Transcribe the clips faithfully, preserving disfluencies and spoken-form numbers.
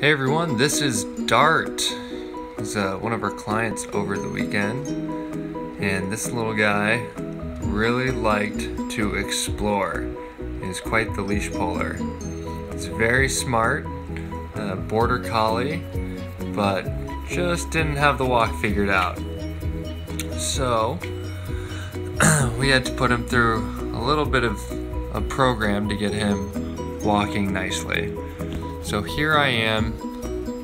Hey everyone, this is Dart. He's uh, one of our clients over the weekend, and this little guy really liked to explore. He's quite the leash puller. He's very smart, uh, border collie, but just didn't have the walk figured out. So we had to put him through a little bit of a program to get him walking nicely. So here I am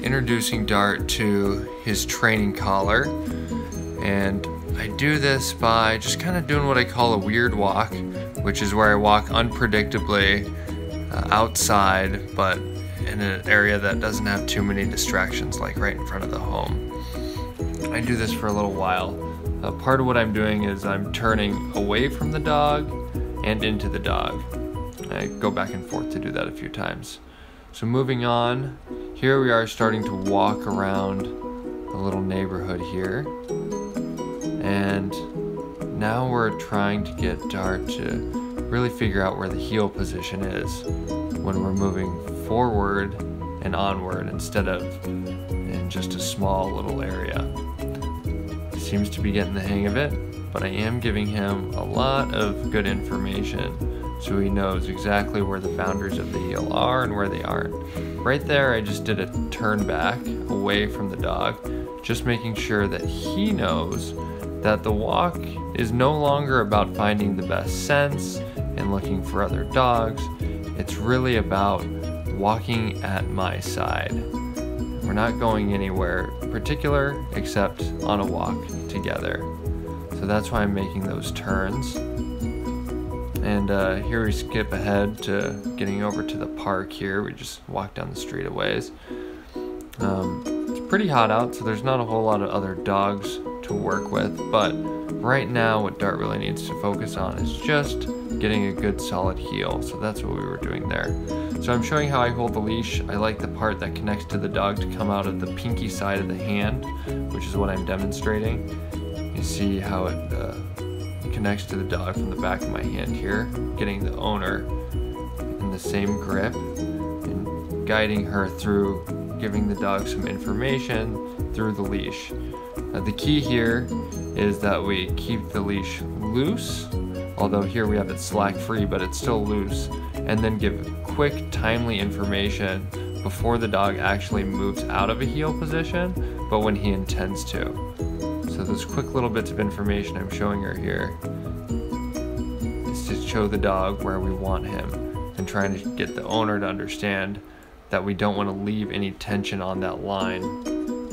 introducing Dart to his training collar, and I do this by just kind of doing what I call a weird walk, which is where I walk unpredictably uh, outside but in an area that doesn't have too many distractions, like right in front of the home. I do this for a little while. Uh, part of what I'm doing is I'm turning away from the dog and into the dog. I go back and forth to do that a few times. So moving on, here we are starting to walk around a little neighborhood here. And now we're trying to get Dart to really figure out where the heel position is when we're moving forward and onward instead of in just a small little area. He seems to be getting the hang of it, but I am giving him a lot of good information, so he knows exactly where the boundaries of the heel are and where they aren't. Right there, I just did a turn back away from the dog, just making sure that he knows that the walk is no longer about finding the best scents and looking for other dogs. It's really about walking at my side. We're not going anywhere particular except on a walk together. So that's why I'm making those turns. And uh, here we skip ahead to getting over to the park here. We just walk down the street a ways. Um, it's pretty hot out, so there's not a whole lot of other dogs to work with. But right now, what Dart really needs to focus on is just getting a good solid heel. So that's what we were doing there. So I'm showing how I hold the leash. I like the part that connects to the dog to come out of the pinky side of the hand, which is what I'm demonstrating. You see how it uh, connects to the dog from the back of my hand here, getting the owner in the same grip and guiding her through giving the dog some information through the leash. Uh, the key here is that we keep the leash loose, although here we have it slack free, but it's still loose, and then give quick, timely information before the dog actually moves out of a heel position, but when he intends to. So those quick little bits of information I'm showing her here is to show the dog where we want him and trying to get the owner to understand that we don't want to leave any tension on that line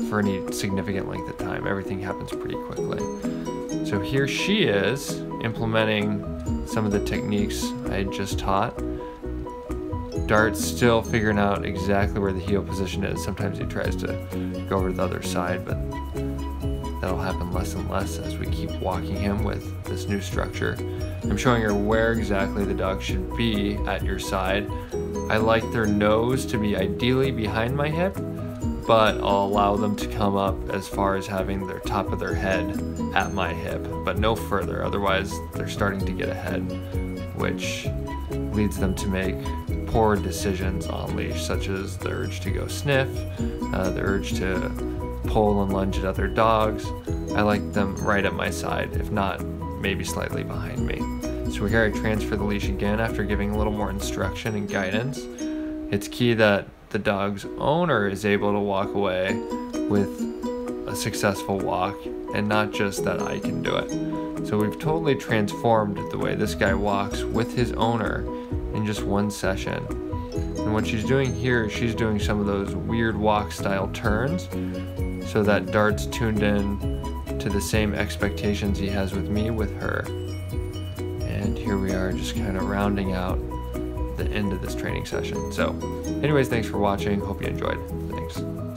for any significant length of time. Everything happens pretty quickly. So here she is implementing some of the techniques I just taught. Dart's still figuring out exactly where the heel position is. Sometimes he tries to go over to the other side, but that'll happen less and less as we keep walking him with this new structure. I'm showing her where exactly the dog should be at your side. I like their nose to be ideally behind my hip, but I'll allow them to come up as far as having their top of their head at my hip, but no further. Otherwise, they're starting to get ahead, which leads them to make poor decisions on leash, such as the urge to go sniff, uh, the urge to pull and lunge at other dogs. I like them right at my side, if not maybe slightly behind me. So here I transfer the leash again after giving a little more instruction and guidance. It's key that the dog's owner is able to walk away with a successful walk and not just that I can do it. So we've totally transformed the way this guy walks with his owner in just one session. And what she's doing here, she's doing some of those weird walk style turns, so that Dart's tuned in to the same expectations he has with me with her. And here we are just kind of rounding out the end of this training session. So anyways, thanks for watching. Hope you enjoyed. Thanks.